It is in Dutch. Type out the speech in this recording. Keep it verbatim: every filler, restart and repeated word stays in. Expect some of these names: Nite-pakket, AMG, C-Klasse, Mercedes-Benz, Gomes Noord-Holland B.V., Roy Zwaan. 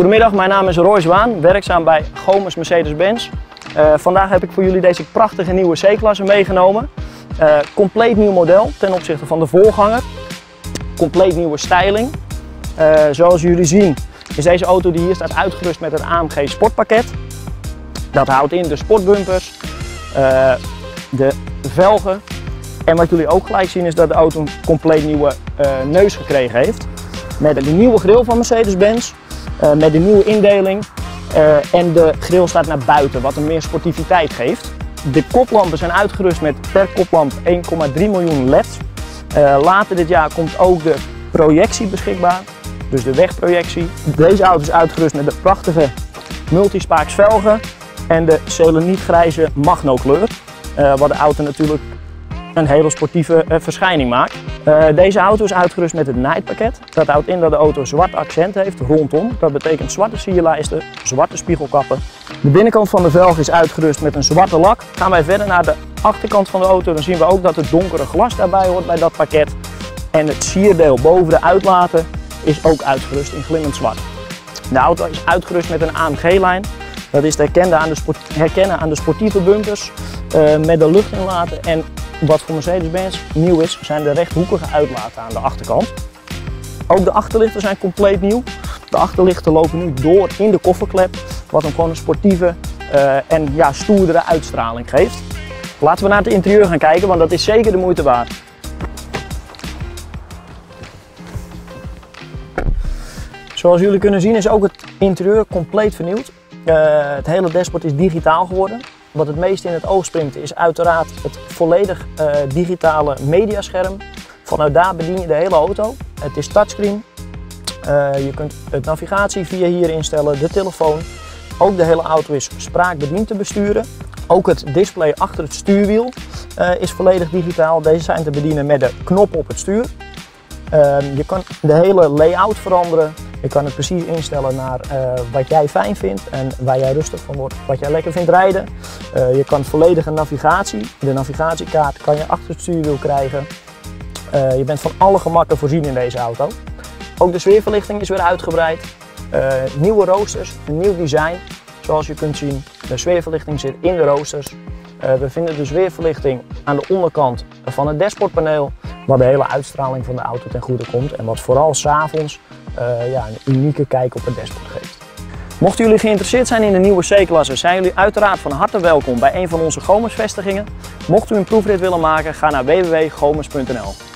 Goedemiddag, mijn naam is Roy Zwaan, werkzaam bij Gomes Mercedes-Benz. Uh, vandaag heb ik voor jullie deze prachtige nieuwe C-Klasse meegenomen. Uh, compleet nieuw model ten opzichte van de voorganger. Compleet nieuwe styling. Uh, zoals jullie zien is deze auto die hier staat uitgerust met het A M G sportpakket. Dat houdt in de sportbumpers, uh, de velgen. En wat jullie ook gelijk zien is dat de auto een compleet nieuwe uh, neus gekregen heeft. Met een nieuwe grill van Mercedes-Benz. Uh, met de nieuwe indeling uh, en de grill staat naar buiten, wat een meer sportiviteit geeft. De koplampen zijn uitgerust met per koplamp één komma drie miljoen L E D's. Uh, later dit jaar komt ook de projectie beschikbaar, dus de wegprojectie. Deze auto is uitgerust met de prachtige multispaaks velgen en de selenietgrijze magnokleur, uh, wat de auto natuurlijk een hele sportieve uh, verschijning maakt. Uh, deze auto is uitgerust met het Nite-pakket. Dat houdt in dat de auto zwart accent heeft rondom. Dat betekent zwarte sierlijsten, zwarte spiegelkappen. De binnenkant van de velg is uitgerust met een zwarte lak. Gaan wij verder naar de achterkant van de auto, dan zien we ook dat het donkere glas daarbij hoort bij dat pakket. En het sierdeel boven de uitlaten is ook uitgerust in glimmend zwart. De auto is uitgerust met een A M G-lijn. Dat is te herkennen aan de, sport herkennen aan de sportieve bumpers uh, met de luchtinlaten en... Wat voor Mercedes-Benz nieuw is, zijn de rechthoekige uitlaten aan de achterkant. Ook de achterlichten zijn compleet nieuw. De achterlichten lopen nu door in de kofferklep, wat hem gewoon een sportieve uh, en ja, stoerdere uitstraling geeft. Laten we naar het interieur gaan kijken, want dat is zeker de moeite waard. Zoals jullie kunnen zien is ook het interieur compleet vernieuwd. Uh, het hele dashboard is digitaal geworden. Wat het meest in het oog springt is uiteraard het volledig uh, digitale mediascherm. Vanuit daar bedien je de hele auto. Het is touchscreen. Uh, je kunt het navigatie via hier instellen, de telefoon. Ook de hele auto is spraakbediend te besturen. Ook het display achter het stuurwiel uh, is volledig digitaal. Deze zijn te bedienen met de knop op het stuur. Uh, je kan de hele layout veranderen. Je kan het precies instellen naar uh, wat jij fijn vindt en waar jij rustig van wordt, wat jij lekker vindt rijden. Uh, je kan volledige navigatie, de navigatiekaart kan je achter het stuurwiel krijgen. Uh, je bent van alle gemakken voorzien in deze auto. Ook de sfeerverlichting is weer uitgebreid. Uh, nieuwe roosters, een nieuw design. Zoals je kunt zien, de sfeerverlichting zit in de roosters. Uh, we vinden de sfeerverlichting aan de onderkant van het dashboardpaneel. Wat de hele uitstraling van de auto ten goede komt en wat vooral 's avonds uh, ja, een unieke kijk op het dashboard geeft. Mochten jullie geïnteresseerd zijn in de nieuwe C-klasse, zijn jullie uiteraard van harte welkom bij een van onze Gomes vestigingen. Mocht u een proefrit willen maken, ga naar w w w punt gomes punt n l.